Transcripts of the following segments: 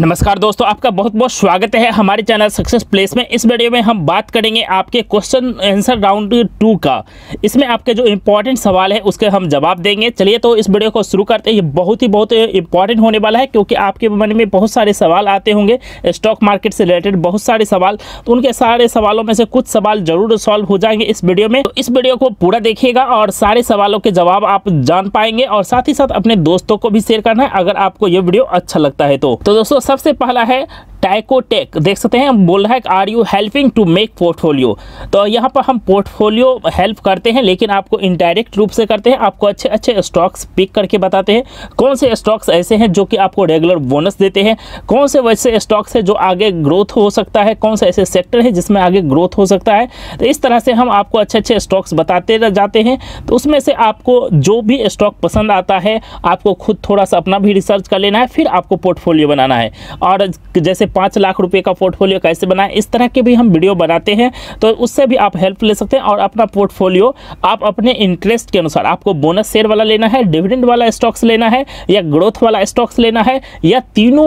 नमस्कार दोस्तों, आपका बहुत बहुत स्वागत है हमारे चैनल सक्सेस प्लेस में। इस वीडियो में हम बात करेंगे आपके क्वेश्चन आंसर राउंड 2 का। इसमें आपके जो इम्पोर्टेंट सवाल है उसके हम जवाब देंगे। चलिए तो इस वीडियो को शुरू करते हैं। ये बहुत इम्पॉर्टेंट होने वाला है क्योंकि आपके मन में बहुत सारे सवाल आते होंगे स्टॉक मार्केट से रिलेटेड, बहुत सारे सवाल। तो उनके सारे सवालों में से कुछ सवाल जरूर सॉल्व हो जाएंगे इस वीडियो में। तो इस वीडियो को पूरा देखिएगा और सारे सवालों के जवाब आप जान पाएंगे। और साथ ही साथ अपने दोस्तों को भी शेयर करना है अगर आपको ये वीडियो अच्छा लगता है। तो दोस्तों, सबसे पहला है टाइकोटेक। देख सकते हैं बोल रहा है are you helping to make portfolio. तो यहाँ पर हम पोर्टफोलियो हेल्प करते हैं लेकिन आपको इनडायरेक्ट रूप से करते हैं। आपको अच्छे अच्छे स्टॉक्स पिक करके बताते हैं कौन से स्टॉक्स ऐसे हैं जो कि आपको रेगुलर बोनस देते हैं, कौन से वैसे स्टॉक्स हैं जो आगे ग्रोथ हो सकता है, कौन से ऐसे सेक्टर है जिसमें आगे ग्रोथ हो सकता है। तो इस तरह से हम आपको अच्छे अच्छे स्टॉक्स बताते जाते हैं। तो उसमें से आपको जो भी स्टॉक पसंद आता है आपको खुद थोड़ा सा अपना भी रिसर्च कर लेना है, फिर आपको पोर्टफोलियो बनाना है। और जैसे 5 लाख रुपए का पोर्टफोलियो कैसे बनाएं, इस तरह के भी हम वीडियो बनाते हैं। तो उससे भी आप हेल्प ले सकते हैं और अपना पोर्टफोलियो आप अपने इंटरेस्ट के अनुसार, आपको बोनस शेयर वाला लेना है, डिविडेंड वाला स्टॉक्स लेना है या ग्रोथ वाला स्टॉक्स लेना है, या तीनों,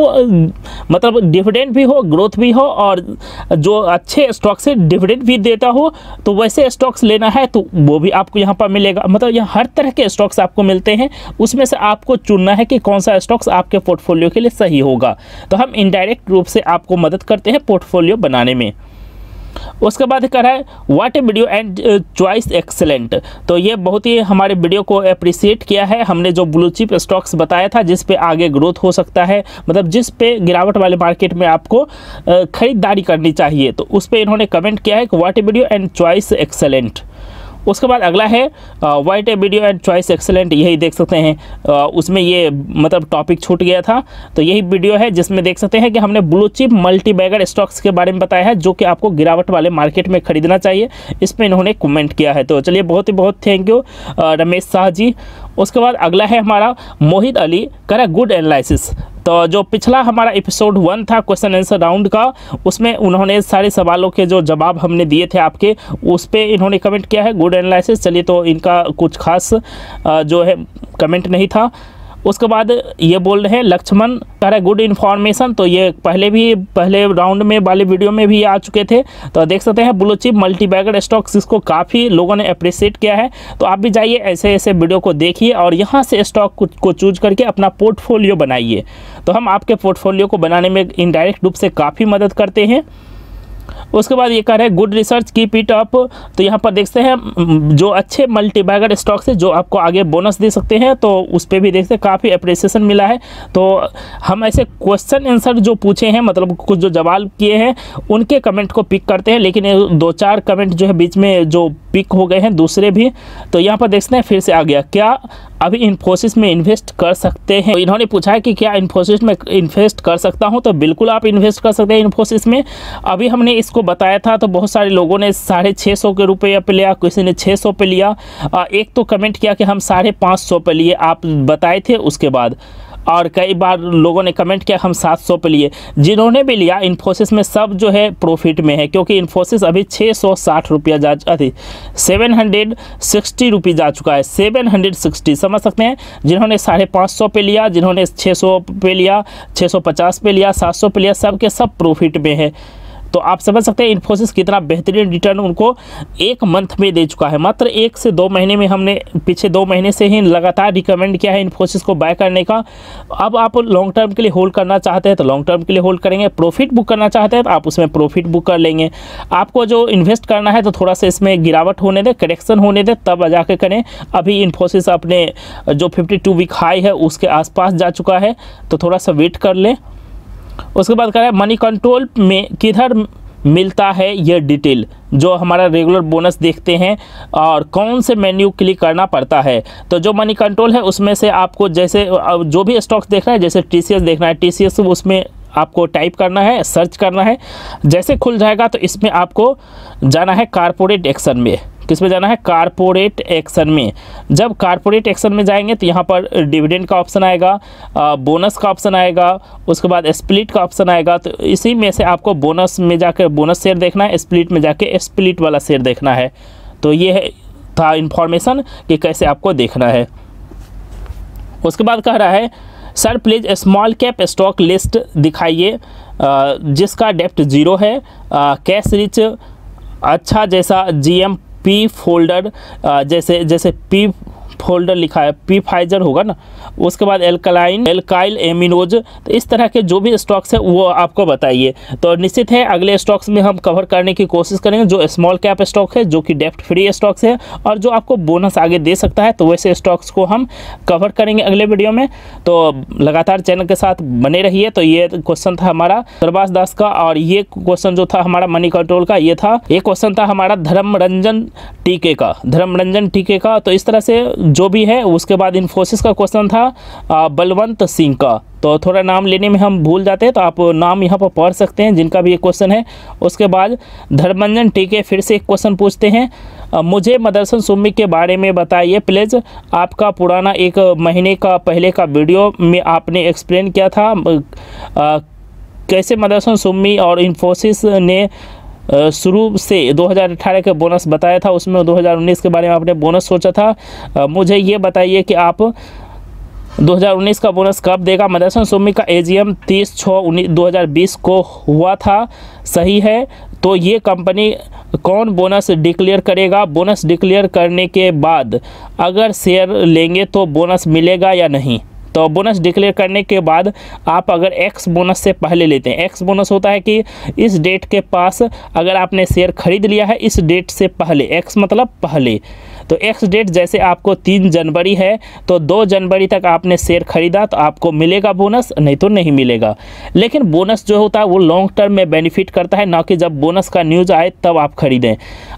मतलब डिविडेंड भी हो, ग्रोथ भी हो और जो अच्छे स्टॉक से डिविडेंड भी देता हो तो वैसे स्टॉक्स लेना है। तो वो भी आपको यहाँ पर मिलेगा। मतलब यहाँ हर तरह के स्टॉक्स आपको मिलते हैं, उसमें से आपको चुनना है कि कौन सा स्टॉक्स आपके पोर्टफोलियो के लिए सही होगा। तो हम इनडायरेक्ट रूप से आपको मदद करते हैं पोर्टफोलियो बनाने में। उसके बाद कह रहा है what a video and choice excellent. तो ये बहुत ही हमारे वीडियो को अप्रिशिएट किया है। हमने जो ब्लू चिप स्टॉक्स बताया था जिस पे आगे ग्रोथ हो सकता है, मतलब जिस पे गिरावट वाले मार्केट में आपको खरीदारी करनी चाहिए, तो उस पे इन्होंने कमेंट किया है कि what a video and choice excellent. उसके बाद अगला है what a video and choice excellent. यही देख सकते हैं उसमें ये मतलब टॉपिक छूट गया था। तो यही वीडियो है जिसमें देख सकते हैं कि हमने ब्लू चिप मल्टीबैगर स्टॉक्स के बारे में बताया है जो कि आपको गिरावट वाले मार्केट में खरीदना चाहिए। इस पर इन्होंने कमेंट किया है। तो चलिए बहुत थैंक यू रमेश शाह जी। उसके बाद अगला है हमारा मोहित अली, करा गुड एनालिसिस। तो जो पिछला हमारा एपिसोड 1 था क्वेश्चन आंसर राउंड का, उसमें उन्होंने सारे सवालों के जो जवाब हमने दिए थे आपके, उस पर इन्होंने कमेंट किया है गुड एनालिसिस। चलिए तो इनका कुछ खास जो है कमेंट नहीं था। उसके बाद ये बोल रहे हैं लक्ष्मण, कह रहे गुड इन्फॉर्मेशन। तो ये पहले राउंड में वाले वीडियो में भी आ चुके थे। तो देख सकते हैं ब्लू चिप मल्टीबैगर स्टॉक्स, इसको काफ़ी लोगों ने अप्रिशिएट किया है। तो आप भी जाइए ऐसे ऐसे वीडियो को देखिए और यहाँ से स्टॉक को चूज करके अपना पोर्टफोलियो बनाइए। तो हम आपके पोर्टफोलियो को बनाने में इनडायरेक्ट रूप से काफ़ी मदद करते हैं। उसके बाद ये कह रहे हैं good research keep it up. तो यहाँ पर देखते हैं जो अच्छे मल्टीबैगर स्टॉक्स हैं जो आपको आगे बोनस दे सकते हैं, तो उस पर भी देखते हैं काफ़ी अप्रिसिएशन मिला है। तो हम ऐसे क्वेश्चन आंसर जो पूछे हैं, मतलब कुछ जो जवाब किए हैं उनके कमेंट को पिक करते हैं, लेकिन 2-4 कमेंट जो है बीच में जो पिक हो गए हैं दूसरे भी। तो यहाँ पर देखते हैं फिर से आ गया, क्या अभी इन्फोसिस में इन्वेस्ट कर सकते हैं। तो इन्होंने पूछा है कि क्या इन्फोसिस में इन्वेस्ट कर सकता हूँ। तो बिल्कुल आप इन्वेस्ट कर सकते हैं इन्फोसिस में। अभी हमने इसको बताया था तो बहुत सारे लोगों ने 650 के रुपये पे लिया, किसी ने 600 पे लिया, एक तो कमेंट किया कि हम 550 पे लिए आप बताए थे उसके बाद। और कई बार लोगों ने कमेंट किया हम 700 पे लिए। जिन्होंने भी लिया इन्फोसिस में सब जो है प्रॉफिट में है क्योंकि इन्फोसिस अभी 660 रुपया जा थी 760 रुपये जा चुका है, 760 समझ सकते हैं। जिन्होंने 550 पे लिया, जिन्होंने 600 पे लिया, 650 पे लिया, 700 पे लिया, सब के सब प्रॉफिट में है। तो आप समझ सकते हैं इन्फोसिस कितना बेहतरीन रिटर्न उनको 1 मंथ में दे चुका है, मात्र 1 से 2 महीने में। हमने पिछले 2 महीने से ही लगातार रिकमेंड किया है इन्फोसिस को बाय करने का। अब आप लॉन्ग टर्म के लिए होल्ड करना चाहते हैं तो लॉन्ग टर्म के लिए होल्ड करेंगे, प्रॉफिट बुक करना चाहते हैं तो आप उसमें प्रॉफिट बुक कर लेंगे। आपको जो इन्वेस्ट करना है तो थोड़ा सा इसमें गिरावट होने दें, करेक्शन होने दें, तब जाके करें। अभी इन्फोसिस अपने जो 52 वीक हाई है उसके आसपास जा चुका है, तो थोड़ा सा वेट कर लें। उसके बाद कह रहा है मनी कंट्रोल में किधर मिलता है ये डिटेल, जो हमारा रेगुलर बोनस देखते हैं और कौन से मेन्यू क्लिक करना पड़ता है। तो जो मनी कंट्रोल है उसमें से आपको जैसे जो भी स्टॉक्स देखना है, जैसे टीसीएस देखना है, टीसीएस उसमें आपको टाइप करना है, सर्च करना है, जैसे खुल जाएगा। तो इसमें आपको जाना है कॉर्पोरेट एक्शन में। किस पे जाना है? कॉर्पोरेट एक्शन में। जब कॉर्पोरेट एक्शन में जाएंगे तो यहाँ पर डिविडेंड का ऑप्शन आएगा, बोनस का ऑप्शन आएगा, उसके बाद स्प्लिट का ऑप्शन आएगा। तो इसी में से आपको बोनस में जाकर बोनस शेयर देखना है, स्प्लिट में जाके स्प्लिट वाला शेयर देखना है। तो ये था इन्फॉर्मेशन कि कैसे आपको देखना है। उसके बाद कह रहा है sir please small cap stock list दिखाइए जिसका डेप्थ जीरो है, कैश रिच अच्छा जैसा जीएम पी फोल्डर जैसे जैसे पी फोल्डर लिखा है पी फाइजर होगा ना, उसके बाद एल्काइल एमिनोज, तो इस तरह के जो भी स्टॉक्स है वो आपको बताइए। तो निश्चित है अगले स्टॉक्स में हम कवर करने की कोशिश करेंगे जो स्मॉल कैप स्टॉक है, जो कि डेप्ट फ्री स्टॉक्स है और जो आपको बोनस आगे दे सकता है, तो वैसे स्टॉक्स को हम कवर करेंगे अगले वीडियो में। तो लगातार चैनल के साथ बने रहिए। तो ये क्वेश्चन था हमारा प्रभाष दास का, और ये क्वेश्चन जो था हमारा मनी कंट्रोल का ये था, ये क्वेश्चन था हमारा धर्मरंजन टीके का। तो इस तरह से जो भी है। उसके बाद इन्फोसिस का क्वेश्चन था बलवंत सिंह का, तो थोड़ा नाम लेने में हम भूल जाते हैं, तो आप नाम यहाँ पर पढ़ सकते हैं जिनका भी ये क्वेश्चन है। उसके बाद धर्मंजन टीके फिर से एक क्वेश्चन पूछते हैं, मुझे मदरसन सुम्मी के बारे में बताइए प्लीज़, आपका पुराना एक महीने का पहले का वीडियो में आपने एक्सप्लेन किया था कैसे मदरसन सुम्मी और इन्फोसिस ने शुरू से 2018 के बोनस बताया था, उसमें 2019 के बारे में आपने बोनस सोचा था। मुझे ये बताइए कि आप 2019 का बोनस कब देगा। मदरसन सुम्मी का एजीएम 30/6/2020 को हुआ था, सही है। तो ये कंपनी कौन बोनस डिक्लेयर करेगा, बोनस डिक्लेयर करने के बाद अगर शेयर लेंगे तो बोनस मिलेगा या नहीं। तो बोनस डिक्लेयर करने के बाद आप अगर एक्स बोनस से पहले लेते हैं, एक्स बोनस होता है कि इस डेट के पास अगर आपने शेयर खरीद लिया है इस डेट से पहले, एक्स मतलब पहले, तो एक्स डेट जैसे आपको 3 जनवरी है तो 2 जनवरी तक आपने शेयर खरीदा तो आपको मिलेगा बोनस, नहीं तो नहीं मिलेगा। लेकिन बोनस जो होता है वो लॉन्ग टर्म में बेनिफिट करता है, ना कि जब बोनस का न्यूज़ आए तब आप खरीदें।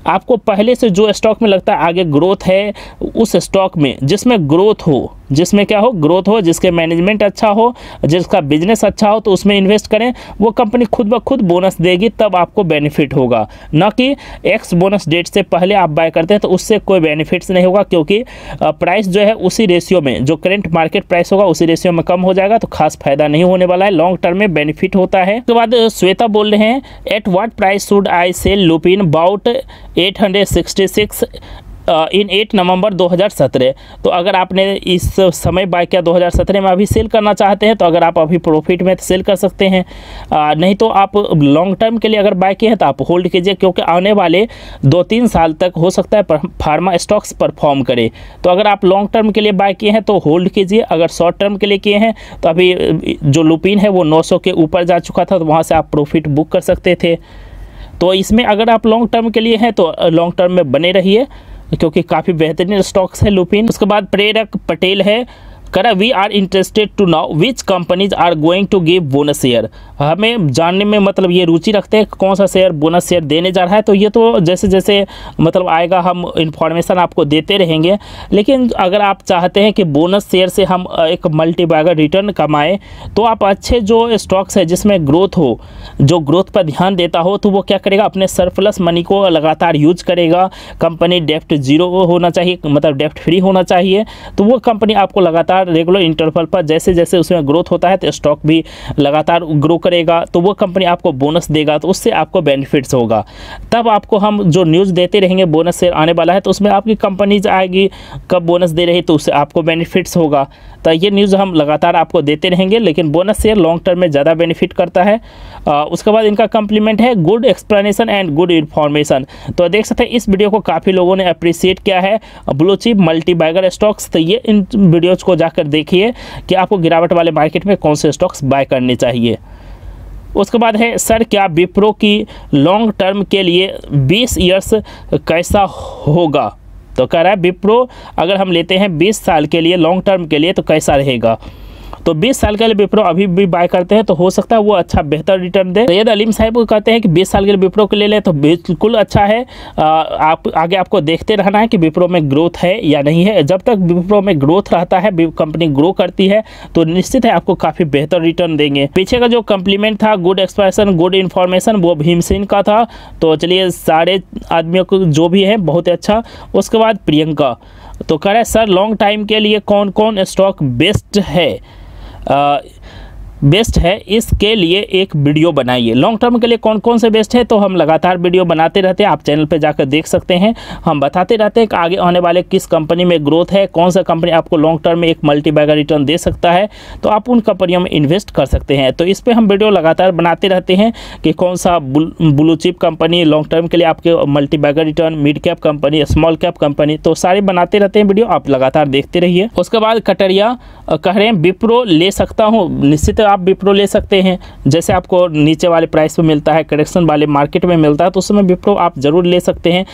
आपको पहले से जो स्टॉक में लगता है आगे ग्रोथ है, उस स्टॉक में जिसमें ग्रोथ हो, जिसमें क्या हो ग्रोथ हो, जिसके मैनेजमेंट अच्छा हो, जिसका बिजनेस अच्छा हो, तो उसमें इन्वेस्ट करें। वो कंपनी खुद ब खुद बोनस देगी तब आपको बेनिफिट होगा, ना कि एक्स बोनस डेट से पहले आप बाय करते हैं तो उससे कोई बेनिफिट्स नहीं होगा, क्योंकि प्राइस जो है उसी रेशियो में जो करंट मार्केट प्राइस होगा उसी रेशियो में कम हो जाएगा, तो खास फायदा नहीं होने वाला है, लॉन्ग टर्म में बेनिफिट होता है। उसके बाद श्वेता बोल रहे हैं at what price should I sell Lupin about 866 in 8 November 2017। तो अगर आपने इस समय बाय किया 2017 में, अभी सेल करना चाहते हैं तो अगर आप अभी प्रॉफिट में सेल कर सकते हैं, नहीं तो आप लॉन्ग टर्म के लिए अगर बाय किए हैं तो आप होल्ड कीजिए, क्योंकि आने वाले 2-3 साल तक हो सकता है फार्मा स्टॉक्स परफॉर्म करे। तो अगर आप लॉन्ग टर्म के लिए बाय किए हैं तो होल्ड कीजिए, अगर शॉर्ट टर्म के लिए किए हैं तो अभी जो लुपिन है वो 900 के ऊपर जा चुका था, तो वहाँ से आप प्रॉफिट बुक कर सकते थे। तो इसमें अगर आप लॉन्ग टर्म के लिए हैं तो लॉन्ग टर्म में बने रहिए, क्योंकि काफ़ी बेहतरीन स्टॉक्स है लुपिन। उसके बाद प्रेरक पटेल है करा we are interested to now which companies are going to give bonus share. हमें जानने में मतलब ये रुचि रखते हैं कौन सा शेयर बोनस शेयर देने जा रहा है। तो ये तो जैसे जैसे मतलब आएगा हम इंफॉर्मेशन आपको देते रहेंगे, लेकिन अगर आप चाहते हैं कि बोनस शेयर से हम एक मल्टीबैगर रिटर्न कमाएँ तो आप अच्छे जो स्टॉक्स है जिसमें ग्रोथ हो, जो ग्रोथ पर ध्यान देता हो, तो वो क्या करेगा अपने सरप्लस मनी को लगातार यूज करेगा। कंपनी डेप्ट जीरो होना चाहिए, मतलब डेप्ट फ्री होना चाहिए, तो वो कंपनी आपको लगातार रेगुलर इंटरवल पर जैसे जैसे उसमें ग्रोथ होता है तो स्टॉक भी लगातार ग्रो करेगा, तो वो कंपनी आपको बोनस देगा, तो उससे आपको बेनिफिट्स होगा। तब आपको हम जो न्यूज़ देते रहेंगे बोनस शेयर आने वाला है तो उसमें आपकी कंपनीज आएगी कब बोनस दे रही, तो उससे आपको बेनिफिट्स होगा। तो ये न्यूज़ हम लगातार आपको देते रहेंगे, लेकिन बोनस शेयर लॉन्ग टर्म में ज़्यादा बेनिफिट करता है। उसके बाद इनका कॉम्प्लीमेंट है good explanation and good information. तो देख सकते हैं इस वीडियो को काफ़ी लोगों ने अप्रिशिएट किया है, ब्लू चिप मल्टीबैगर स्टॉक्स। तो ये इन वीडियोज़ को कर देखिए कि आपको गिरावट वाले मार्केट में कौन से स्टॉक्स बाय करने चाहिए। उसके बाद है सर क्या विप्रो की लॉन्ग टर्म के लिए 20 इयर्स कैसा होगा। तो कह रहा है विप्रो अगर हम लेते हैं 20 साल के लिए लॉन्ग टर्म के लिए तो कैसा रहेगा। तो 20 साल के लिए विप्रो अभी भी बाय करते हैं तो हो सकता है वो अच्छा बेहतर रिटर्न दे। सैयद अलीम साहब को कहते हैं कि 20 साल के लिए विप्रो को ले लें तो बिल्कुल अच्छा है। आप आगे आपको देखते रहना है कि विप्रो में ग्रोथ है या नहीं है। जब तक विप्रो में ग्रोथ रहता है, कंपनी ग्रो करती है, तो निश्चित है आपको काफ़ी बेहतर रिटर्न देंगे। पीछे का जो कॉम्प्लीमेंट था गुड एक्सप्रेशन गुड इन्फॉर्मेशन वो भीमसेन का था। तो चलिए सारे आदमियों को जो भी है बहुत अच्छा। उसके बाद प्रियंका तो कह रहे हैं सर लॉन्ग टाइम के लिए कौन कौन स्टॉक बेस्ट है। बेस्ट है, इसके लिए एक वीडियो बनाइए। लॉन्ग टर्म के लिए कौन कौन से बेस्ट है तो हम लगातार वीडियो बनाते रहते हैं, आप चैनल पे जाकर देख सकते हैं। हम बताते रहते हैं कि आगे आने वाले किस कंपनी में ग्रोथ है, कौन सा कंपनी आपको लॉन्ग टर्म में एक मल्टीबैगर रिटर्न दे सकता है, तो आप उन कंपनियों में इन्वेस्ट कर सकते हैं। तो इस पर हम वीडियो लगातार बनाते रहते हैं कि कौन सा blue chip company long term के लिए आपके multibagger return, mid cap company, small cap company, तो सारे बनाते रहते हैं वीडियो, आप लगातार देखते रहिए। उसके बाद कटरिया कह रहे हैं विप्रो ले सकता हूँ। निश्चित आप विप्रो ले सकते हैं, जैसे आपको नीचे वाले प्राइस पे मिलता है, करेक्शन वाले मार्केट में मिलता है, तो उस समय विप्रो आप ज़रूर ले सकते हैं।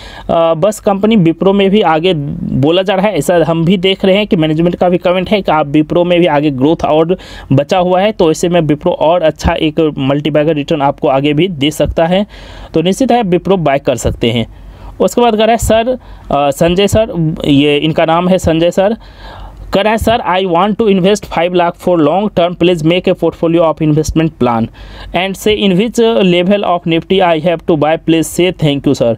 बस कंपनी विप्रो में भी आगे बोला जा रहा है, ऐसा हम भी देख रहे हैं कि मैनेजमेंट का भी कमेंट है कि आप विप्रो में भी आगे ग्रोथ और बचा हुआ है, तो ऐसे में विप्रो और अच्छा एक मल्टीबैगर रिटर्न आपको आगे भी दे सकता है, तो निश्चित है विप्रो बाय कर सकते हैं। उसके बाद कह रहा है सर संजय सर, ये इनका नाम है संजय सर, कह रहा है sir I want to invest 5 lakh for long term, please make a portfolio of investment plan and say in which level of Nifty I have to buy, please say thank you sir.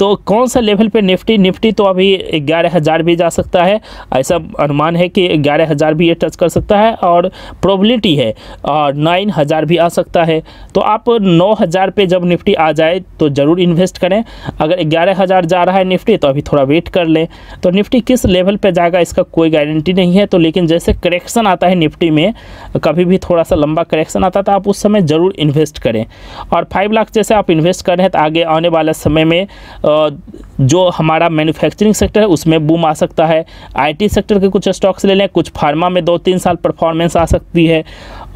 तो कौन सा level पे Nifty तो अभी 11,000 भी जा सकता है, ऐसा अनुमान है कि 11,000 भी ये टच कर सकता है, और प्रोबेबिलिटी है 9,000 भी आ सकता है। तो आप 9,000 पे जब निफ्टी आ जाए तो ज़रूर इन्वेस्ट करें। अगर 11,000 जा रहा है निफ्टी तो अभी थोड़ा वेट कर लें। तो निफ्टी किस लेवल पर जाएगा इसका कोई गारंटी नहीं है, तो लेकिन जैसे करेक्शन आता है निफ्टी में, कभी भी थोड़ा सा लंबा करेक्शन आता है तो आप उस समय ज़रूर इन्वेस्ट करें। और 5 लाख जैसे आप इन्वेस्ट कर रहे हैं तो आगे आने वाला समय में जो हमारा मैन्युफैक्चरिंग सेक्टर है उसमें बूम आ सकता है, आईटी सेक्टर के कुछ स्टॉक्स ले लें, कुछ फार्मा में 2-3 साल परफॉर्मेंस आ सकती है।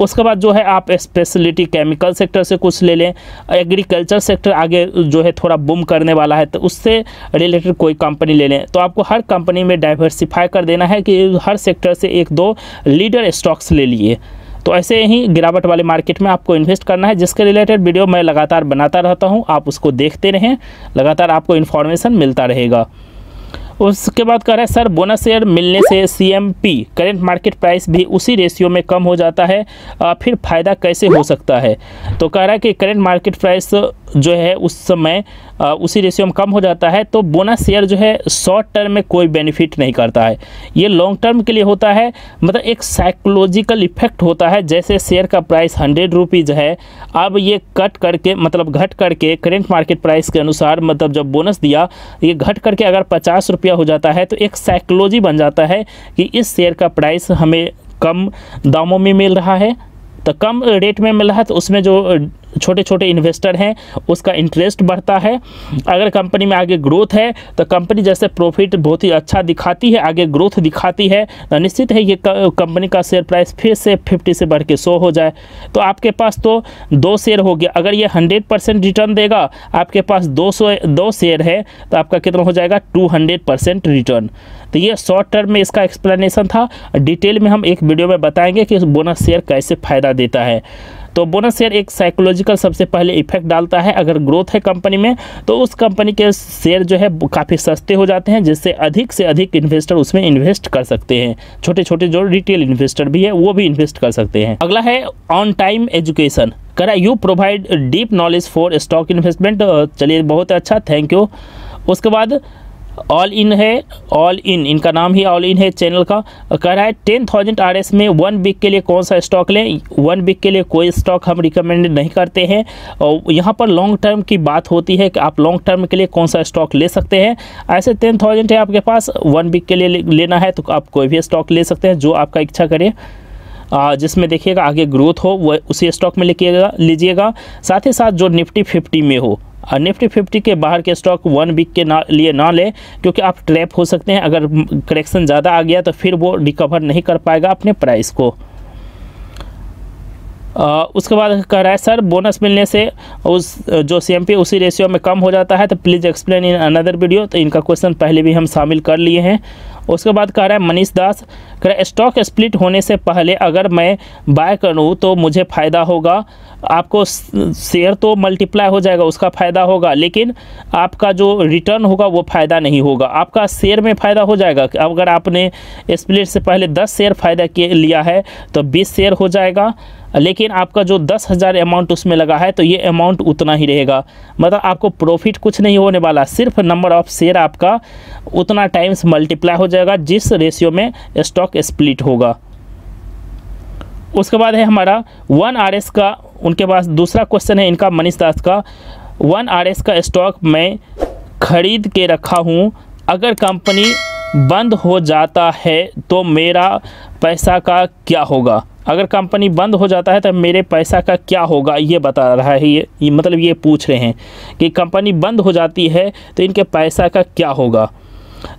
उसके बाद जो है आप स्पेशलिटी केमिकल सेक्टर से कुछ ले लें, एग्रीकल्चर सेक्टर आगे जो है थोड़ा बूम करने वाला है तो उससे रिलेटेड कोई कंपनी ले लें। तो आपको हर कंपनी में डाइवर्सिफाई कर देना है कि हर सेक्टर से 1-2 लीडर स्टॉक्स ले लिए। तो ऐसे ही गिरावट वाले मार्केट में आपको इन्वेस्ट करना है, जिसके रिलेटेड वीडियो मैं लगातार बनाता रहता हूं, आप उसको देखते रहें, लगातार आपको इन्फॉर्मेशन मिलता रहेगा। उसके बाद कह रहे हैं सर बोनस शेयर मिलने से CMP करेंट मार्केट प्राइस भी उसी रेशियो में कम हो जाता है, फिर फ़ायदा कैसे हो सकता है। तो कह रहा है कि करेंट मार्केट प्राइस जो है उस समय उसी रेशियो में कम हो जाता है, तो बोनस शेयर जो है शॉर्ट टर्म में कोई बेनिफिट नहीं करता है, ये लॉन्ग टर्म के लिए होता है। मतलब एक साइकोलॉजिकल इफेक्ट होता है, जैसे शेयर का प्राइस 100 रुपीज़ है, अब ये कट करके मतलब घट करके करेंट मार्केट प्राइस के अनुसार, मतलब जब बोनस दिया ये घट करके अगर 50 रुपया हो जाता है, तो एक साइकोलॉजी बन जाता है कि इस शेयर का प्राइस हमें कम दामों में मिल रहा है, तो कम रेट में मिल रहा है, तो उसमें जो छोटे छोटे इन्वेस्टर हैं उसका इंटरेस्ट बढ़ता है। अगर कंपनी में आगे ग्रोथ है तो कंपनी जैसे प्रॉफिट बहुत ही अच्छा दिखाती है, आगे ग्रोथ दिखाती है, तो निश्चित है ये कंपनी का शेयर प्राइस फिर से 50 से बढ़ के 100 हो जाए, तो आपके पास तो 2 शेयर हो गया। अगर ये 100% रिटर्न देगा, आपके पास 2 शेयर है, तो आपका कितना हो जाएगा 200% रिटर्न। तो ये शॉर्ट टर्म में इसका एक्सप्लेनेशन था, डिटेल में हम एक वीडियो में बताएँगे कि बोनस शेयर कैसे फ़ायदा देता है। तो बोनस शेयर एक साइकोलॉजिकल सबसे पहले इफेक्ट डालता है, अगर ग्रोथ है कंपनी में तो उस कंपनी के शेयर जो है काफ़ी सस्ते हो जाते हैं, जिससे अधिक से अधिक इन्वेस्टर उसमें इन्वेस्ट कर सकते हैं, छोटे छोटे जो रिटेल इन्वेस्टर भी है वो भी इन्वेस्ट कर सकते हैं। अगला है ऑन टाइम एजुकेशन, कह रहा you provide deep knowledge for stock investment, चलिए बहुत अच्छा थैंक यू। उसके बाद ऑल इन है, ऑल इन इनका नाम ही ऑल इन है चैनल का, कह रहा है 10,000 RS में 1 वीक के लिए कौन सा स्टॉक लें। 1 वीक के लिए कोई स्टॉक हम रिकमेंड नहीं करते हैं, और यहाँ पर लॉन्ग टर्म की बात होती है कि आप लॉन्ग टर्म के लिए कौन सा स्टॉक ले सकते हैं। ऐसे 10,000 है आपके पास, 1 वीक के लिए लेना है तो आप कोई भी स्टॉक ले सकते हैं जो आपका इच्छा करे, जिसमें देखिएगा आगे ग्रोथ हो वह उसी स्टॉक में लीजिएगा, साथ ही साथ जो निफ्टी 50 में हो। और निफ्टी 50 के बाहर के स्टॉक 1 वीक के लिए ना लें, क्योंकि आप ट्रैप हो सकते हैं, अगर करेक्शन ज़्यादा आ गया तो फिर वो रिकवर नहीं कर पाएगा अपने प्राइस को। उसके बाद कह रहा है सर बोनस मिलने से उस जो CMP उसी रेशियो में कम हो जाता है, तो please explain in another video, तो इनका क्वेश्चन पहले भी हम शामिल कर लिए हैं। उसके बाद कह रहा है मनीष दास, कह रहा है स्टॉक स्प्लिट होने से पहले अगर मैं बाय करूं तो मुझे फ़ायदा होगा। आपको शेयर तो मल्टीप्लाई हो जाएगा, उसका फ़ायदा होगा, लेकिन आपका जो रिटर्न होगा वो फ़ायदा नहीं होगा। आपका शेयर में फ़ायदा हो जाएगा कि अगर आपने स्प्लिट से पहले 10 शेयर फ़ायदा लिया है तो 20 शेयर हो जाएगा, लेकिन आपका जो 10,000 अमाउंट उसमें लगा है तो ये अमाउंट उतना ही रहेगा, मतलब आपको प्रॉफिट कुछ नहीं होने वाला, सिर्फ नंबर ऑफ शेयर आपका उतना टाइम्स मल्टीप्लाई हो जाएगा जिस रेशियो में स्टॉक स्प्लिट होगा। उसके बाद है हमारा 1RS का, उनके पास दूसरा क्वेश्चन है इनका मनीष दास का, 1RS का स्टॉक मैं खरीद के रखा हूँ, अगर कंपनी बंद हो जाता है तो मेरा पैसा का क्या होगा। अगर कंपनी बंद हो जाता है तो मेरे पैसा का क्या होगा, ये बता रहा है। ये मतलब ये पूछ रहे हैं कि कंपनी बंद हो जाती है तो इनके पैसा का क्या होगा।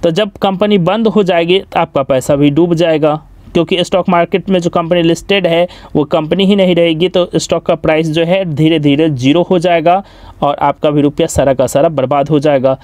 तो जब कंपनी बंद हो जाएगी तो आपका पैसा भी डूब जाएगा, क्योंकि स्टॉक मार्केट में जो कंपनी लिस्टेड है वो कंपनी ही नहीं रहेगी, तो स्टॉक का प्राइस जो है धीरे धीरे जीरो हो जाएगा और आपका भी रुपया सारा का सारा बर्बाद हो जाएगा।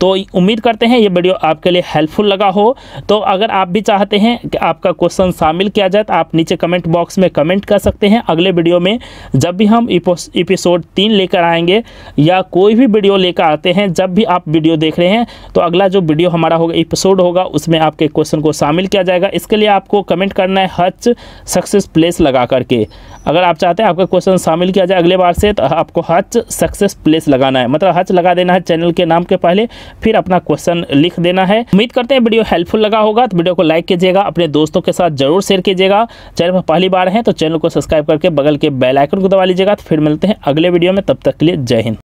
तो उम्मीद करते हैं ये वीडियो आपके लिए हेल्पफुल लगा हो। तो अगर आप भी चाहते हैं कि आपका क्वेश्चन शामिल किया जाए तो आप नीचे कमेंट बॉक्स में कमेंट कर सकते हैं। अगले वीडियो में जब भी हम एपिसोड 3 लेकर आएंगे या कोई भी वीडियो लेकर आते हैं, जब भी आप वीडियो देख रहे हैं तो अगला जो वीडियो हमारा होगा, एपिसोड होगा, उसमें आपके क्वेश्चन को शामिल किया जाएगा। इसके लिए आपको कमेंट करना है हच सक्सेस प्लेस लगा करके। अगर आप चाहते हैं आपका क्वेश्चन शामिल किया जाए अगले बार से, तो आपको हच सक्सेस प्लेस लगाना है, मतलब हच लगा देना है चैनल के नाम के पहले, फिर अपना क्वेश्चन लिख देना है। उम्मीद करते हैं वीडियो हेल्पफुल लगा होगा। तो वीडियो को लाइक कीजिएगा, अपने दोस्तों के साथ जरूर शेयर कीजिएगा। चैनल पर पहली बार हैं तो चैनल को सब्सक्राइब करके बगल के बेल आइकन को दबा लीजिएगा। तो फिर मिलते हैं अगले वीडियो में, तब तक के लिए जय हिंद।